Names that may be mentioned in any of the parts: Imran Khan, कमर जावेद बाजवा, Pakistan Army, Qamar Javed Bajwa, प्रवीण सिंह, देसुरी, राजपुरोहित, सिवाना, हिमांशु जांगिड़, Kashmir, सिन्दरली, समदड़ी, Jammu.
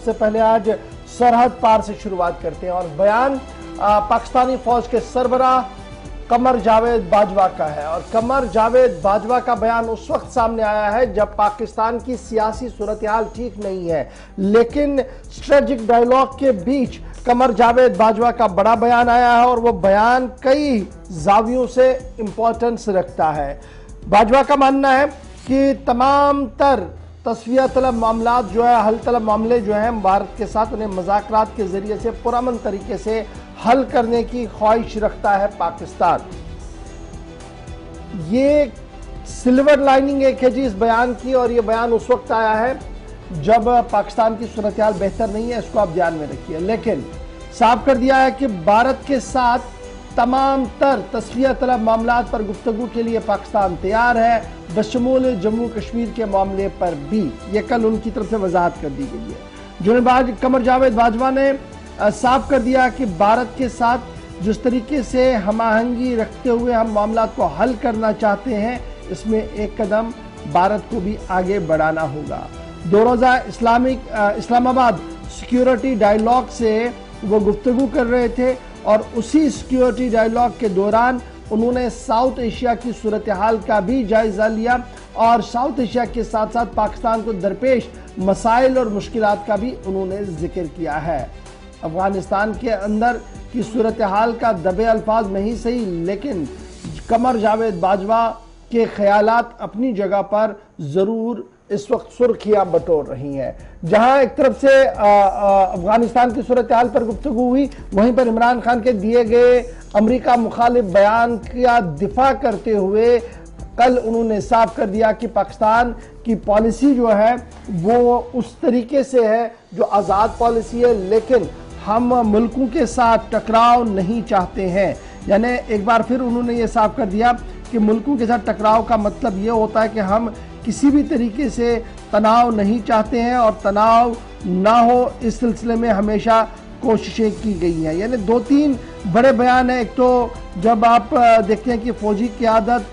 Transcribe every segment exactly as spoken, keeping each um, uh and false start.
सबसे पहले आज सरहद पार से शुरुआत करते हैं और बयान पाकिस्तानी फौज के सरबरा कमर जावेद बाजवा का है। और कमर जावेद बाजवा का बयान उस वक्त सामने आया है जब पाकिस्तान की सियासी सूरत हाल ठीक नहीं है, लेकिन स्ट्रेटजिक डायलॉग के बीच कमर जावेद बाजवा का बड़ा बयान आया है और वो बयान कई जावियों से इम्पोर्टेंस रखता है। बाजवा का मानना है कि तमाम तर तस्वीर तलब मामला जो है, हल तलब मामले जो हैं भारत के साथ, उन्हें मजाकरात के जरिए से पुरअमन तरीके से हल करने की ख्वाहिश रखता है पाकिस्तान। ये सिल्वर लाइनिंग एक है जी इस बयान की, और ये बयान उस वक्त आया है जब पाकिस्तान की सूरत हाल बेहतर नहीं है, इसको आप ध्यान में रखिए। लेकिन साफ कर दिया है कि भारत के साथ तमाम तर तस्फिया तलब मामला पर गुफ्तगू के लिए पाकिस्तान तैयार है, बशमूल जम्मू कश्मीर के मामले पर भी। ये कल उनकी तरफ से वजाहत कर दी गई है। जुनेबाज कमर जावेद बाजवा ने साफ कर दिया कि भारत के साथ जिस तरीके से हमाहंगी रखते हुए हम मामला को हल करना चाहते हैं, इसमें एक कदम भारत को भी आगे बढ़ाना होगा। दो रोज़ा इस्लामिक इस्लामाबाद सिक्योरिटी डायलॉग से वो गुफ्तगू कर रहे थे और उसी सिक्योरिटी डायलॉग के दौरान उन्होंने साउथ एशिया की सूरत हाल का भी जायज़ा लिया और साउथ एशिया के साथ साथ पाकिस्तान को दरपेश मसाइल और मुश्किलात का भी उन्होंने जिक्र किया है। अफगानिस्तान के अंदर की सूरत हाल का दबे अल्फाज में ही सही, लेकिन कमर जावेद बाजवा के ख्यालात अपनी जगह पर ज़रूर इस वक्त सुर्खियाँ बटोर रही हैं। जहाँ एक तरफ से अफगानिस्तान की सूरत हाल पर गुफ्तगू हुई, वहीं पर इमरान खान के दिए गए अमरीका मुखालिफ बयान का दिफा करते हुए कल उन्होंने साफ कर दिया कि पाकिस्तान की पॉलिसी जो है वो उस तरीके से है जो आज़ाद पॉलिसी है, लेकिन हम मुल्कों के साथ टकराव नहीं चाहते हैं। यानी एक बार फिर उन्होंने ये साफ कर दिया कि मुल्कों के साथ टकराव का मतलब ये होता है कि हम किसी भी तरीके से तनाव नहीं चाहते हैं और तनाव ना हो इस सिलसिले में हमेशा कोशिशें की गई हैं। यानी दो तीन बड़े बयान हैं। एक तो जब आप देखते हैं कि फ़ौजी क़यादत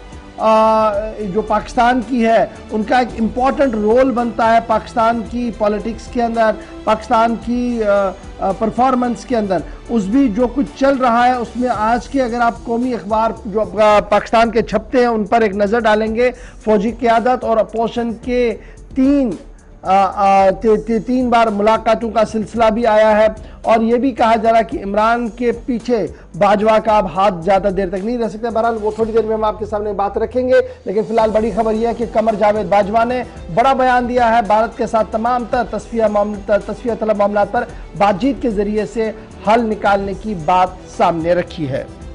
जो पाकिस्तान की है उनका एक इम्पॉर्टेंट रोल बनता है पाकिस्तान की पॉलिटिक्स के अंदर, पाकिस्तान की परफॉर्मेंस के अंदर, उस भी जो कुछ चल रहा है उसमें। आज के अगर आप कौमी अखबार जो पाकिस्तान के छपते हैं उन पर एक नज़र डालेंगे, फ़ौजी क़यादत और अपोजिशन के तीन आ, आ, ते, ते, तीन बार मुलाकातों का सिलसिला भी आया है। और ये भी कहा जा रहा है कि इमरान के पीछे बाजवा का अब हाथ ज़्यादा देर तक नहीं रह सकता। बहरहाल वो थोड़ी देर में हम आपके सामने बात रखेंगे, लेकिन फिलहाल बड़ी खबर यह है कि कमर जावेद बाजवा ने बड़ा बयान दिया है। भारत के साथ तमाम तर तस्फिया मामला तस्फिया तलब मामला पर बातचीत के जरिए से हल निकालने की बात सामने रखी है।